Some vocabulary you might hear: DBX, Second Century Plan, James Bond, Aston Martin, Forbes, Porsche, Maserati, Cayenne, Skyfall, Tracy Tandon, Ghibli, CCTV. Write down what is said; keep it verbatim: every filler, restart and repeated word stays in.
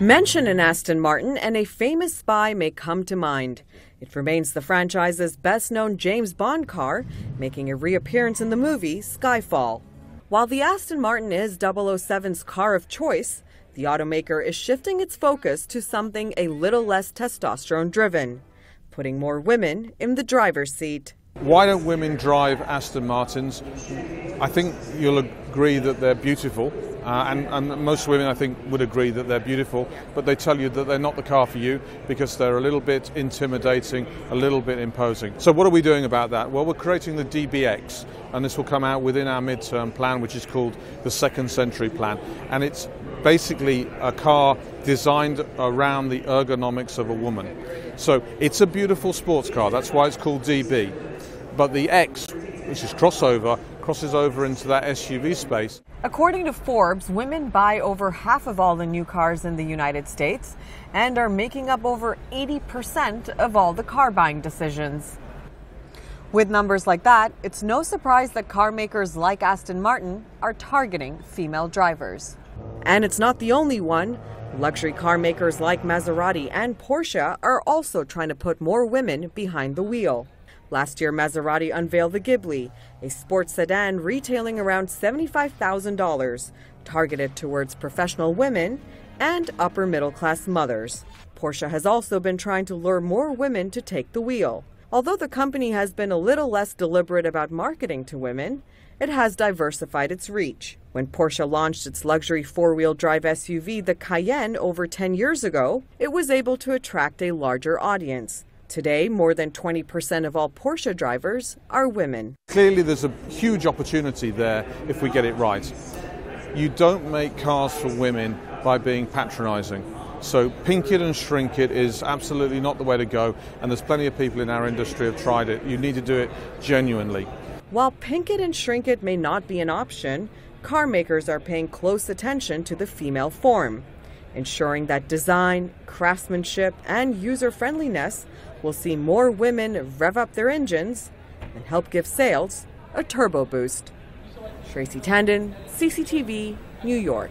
Mention an Aston Martin and a famous spy may come to mind. It remains the franchise's best-known James Bond car, making a reappearance in the movie Skyfall. While the Aston Martin is double oh seven's car of choice, the automaker is shifting its focus to something a little less testosterone-driven, putting more women in the driver's seat. Why don't women drive Aston Martins? I think you'll agree that they're beautiful, uh, and, and most women I think would agree that they're beautiful, but they tell you that they're not the car for you because they're a little bit intimidating, a little bit imposing. So what are we doing about that? Well, we're creating the D B X, and this will come out within our midterm plan, which is called the Second Century Plan, and it's basically a car designed around the ergonomics of a woman. So it's a beautiful sports car, that's why it's called D B. But the X, which is crossover, crosses over into that S U V space. According to Forbes, women buy over half of all the new cars in the United States and are making up over eighty percent of all the car buying decisions. With numbers like that, it's no surprise that car makers like Aston Martin are targeting female drivers. And it's not the only one. Luxury car makers like Maserati and Porsche are also trying to put more women behind the wheel. Last year, Maserati unveiled the Ghibli, a sports sedan retailing around seventy-five thousand dollars, targeted towards professional women and upper-middle-class mothers. Porsche has also been trying to lure more women to take the wheel. Although the company has been a little less deliberate about marketing to women, it has diversified its reach. When Porsche launched its luxury four-wheel drive S U V, the Cayenne, over ten years ago, it was able to attract a larger audience. Today, more than twenty percent of all Porsche drivers are women. Clearly, there's a huge opportunity there if we get it right. You don't make cars for women by being patronizing. So pink it and shrink it is absolutely not the way to go, and there's plenty of people in our industry who have tried it. You need to do it genuinely. While pink it and shrink it may not be an option, car makers are paying close attention to the female form, ensuring that design, craftsmanship, and user-friendliness will see more women rev up their engines and help give sales a turbo boost. Tracy Tandon, C C T V, New York.